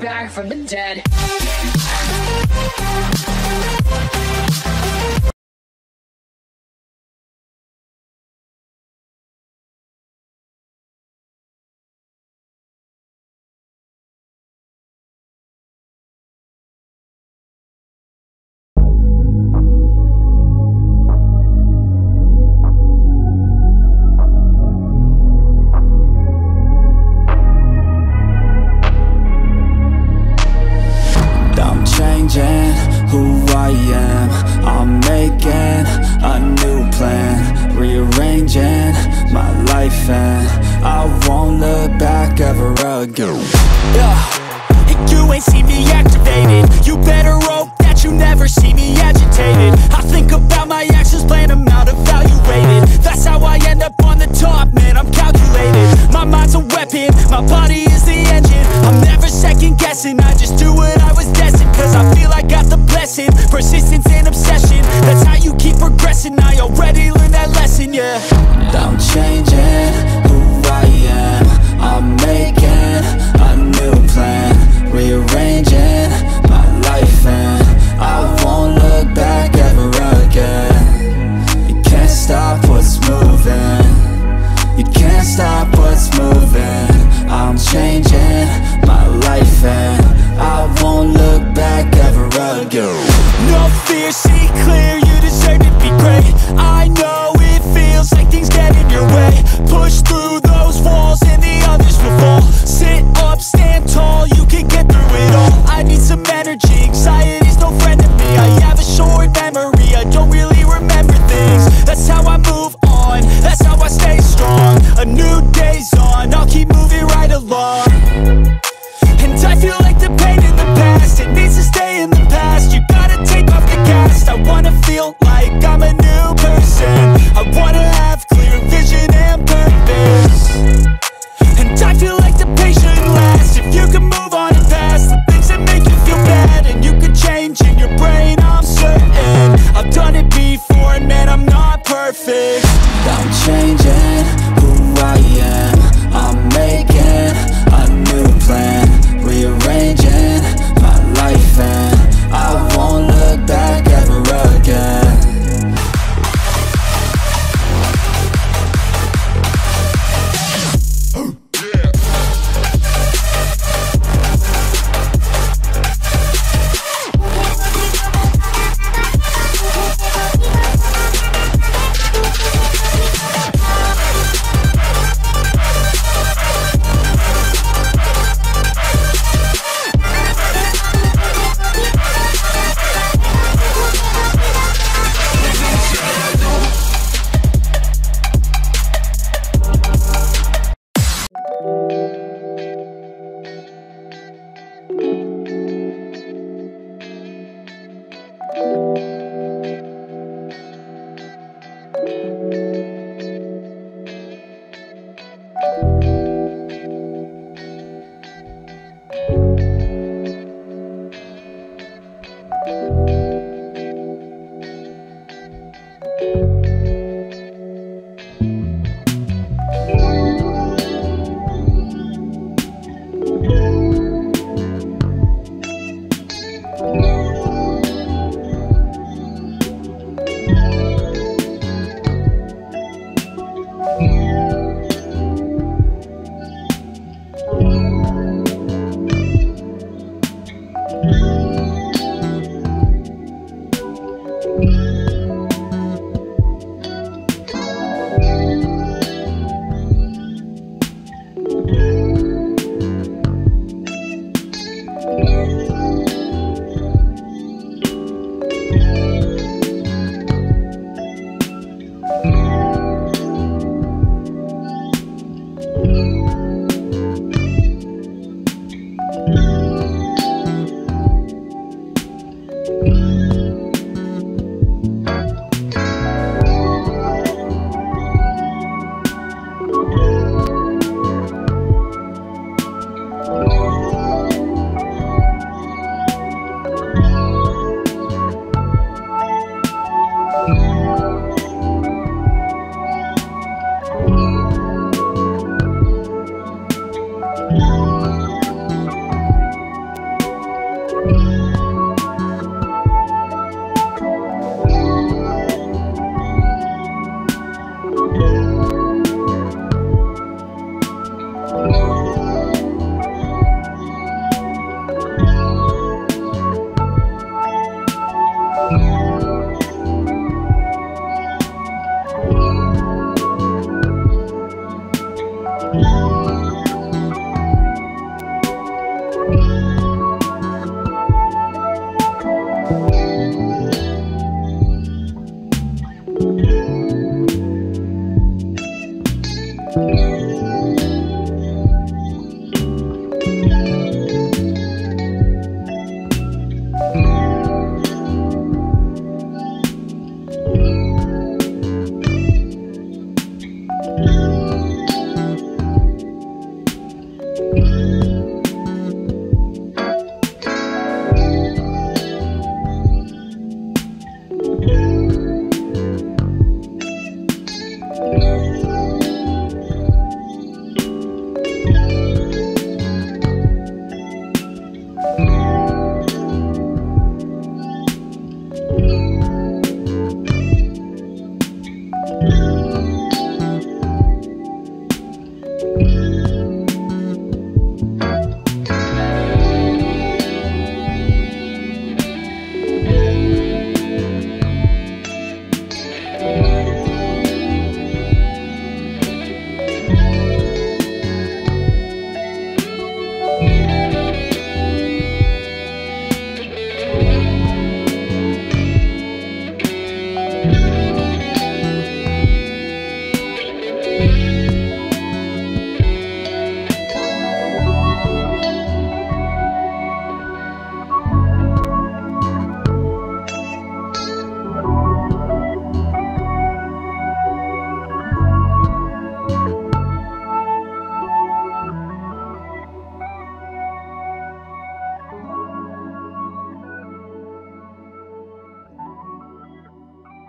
Back from the dead. Who I am, I'm making a new plan, rearranging my life and I won't look back ever again. Yeah, and you ain't see me activated, you better hope that you never see me agitated. I think about my actions, plan them out, evaluated. That's how I end up on the top, man, I'm calculated. My mind's a weapon, my body is the